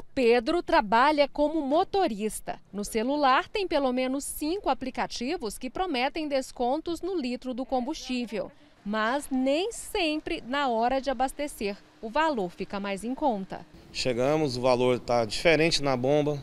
O Pedro trabalha como motorista. No celular tem pelo menos 5 aplicativos que prometem descontos no litro do combustível. Mas nem sempre, na hora de abastecer, o valor fica mais em conta. Chegamos, o valor está diferente na bomba,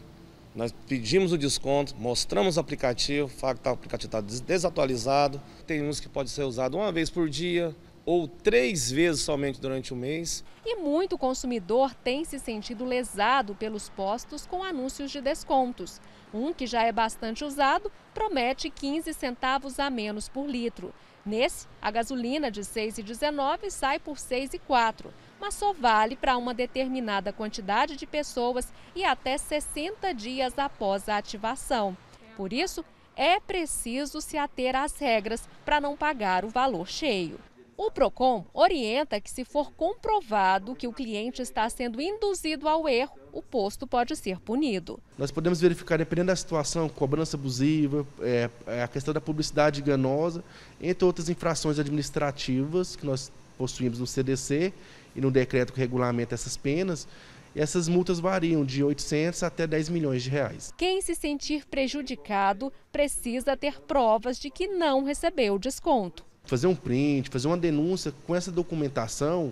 nós pedimos o desconto, mostramos o aplicativo, fala que o aplicativo está desatualizado. Tem uns que pode ser usado uma vez por dia ou 3 vezes somente durante o mês. E muito consumidor tem se sentido lesado pelos postos com anúncios de descontos. Um que já é bastante usado promete 15 centavos a menos por litro. Nesse, a gasolina de R$ 6,19 sai por R$ 6,04, mas só vale para uma determinada quantidade de pessoas e até 60 dias após a ativação. Por isso, é preciso se ater às regras para não pagar o valor cheio. O PROCON orienta que, se for comprovado que o cliente está sendo induzido ao erro, o posto pode ser punido. Nós podemos verificar, dependendo da situação, cobrança abusiva, a questão da publicidade enganosa, entre outras infrações administrativas que nós possuímos no CDC e no decreto que regulamenta essas penas. Essas multas variam de 800 até 10 milhões de reais. Quem se sentir prejudicado precisa ter provas de que não recebeu o desconto. Fazer um print, fazer uma denúncia com essa documentação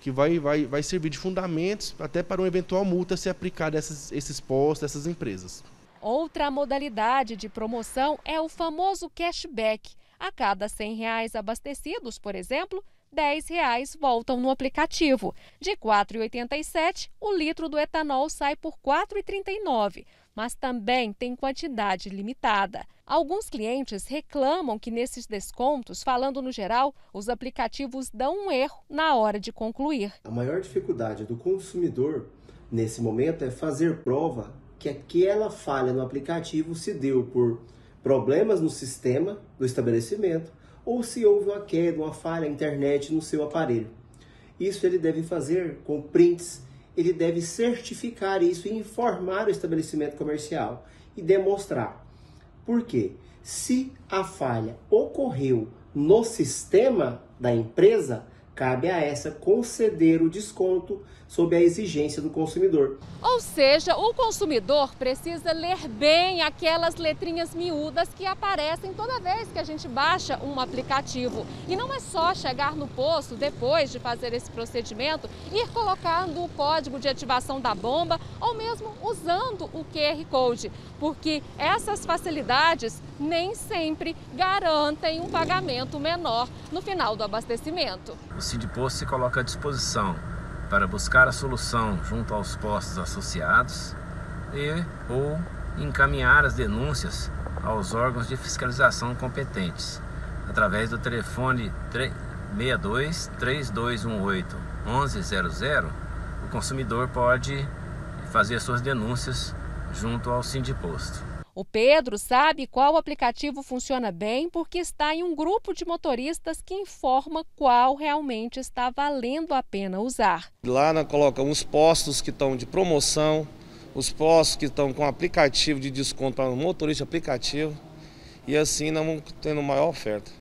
que vai servir de fundamentos até para uma eventual multa se aplicada a esses postos, essas empresas. Outra modalidade de promoção é o famoso cashback. A cada R$ 100 abastecidos, por exemplo, R$ 10 voltam no aplicativo. De R$ 4,87, o litro do etanol sai por R$ 4,39, mas também tem quantidade limitada. Alguns clientes reclamam que nesses descontos, falando no geral, os aplicativos dão um erro na hora de concluir. A maior dificuldade do consumidor nesse momento é fazer prova que aquela falha no aplicativo se deu por problemas no sistema do estabelecimento ou se houve uma queda, uma falha na internet no seu aparelho. Isso ele deve fazer com prints, ele deve certificar isso e informar o estabelecimento comercial e demonstrar. Por quê? Se a falha ocorreu no sistema da empresa, cabe a essa conceder o desconto sob a exigência do consumidor. Ou seja, o consumidor precisa ler bem aquelas letrinhas miúdas que aparecem toda vez que a gente baixa um aplicativo. E não é só chegar no posto, depois de fazer esse procedimento, ir colocando o código de ativação da bomba ou mesmo usando o QR Code, porque essas facilidades nem sempre garantem um pagamento menor no final do abastecimento. O Sindiposto se coloca à disposição para buscar a solução junto aos postos associados e ou encaminhar as denúncias aos órgãos de fiscalização competentes, através do telefone 62-3218-1100, o consumidor pode fazer suas denúncias junto ao Sindiposto. O Pedro sabe qual aplicativo funciona bem porque está em um grupo de motoristas que informa qual realmente está valendo a pena usar. Lá nós colocamos os postos que estão de promoção, os postos que estão com aplicativo de desconto para o motorista aplicativo, e assim nós vamos tendo maior oferta.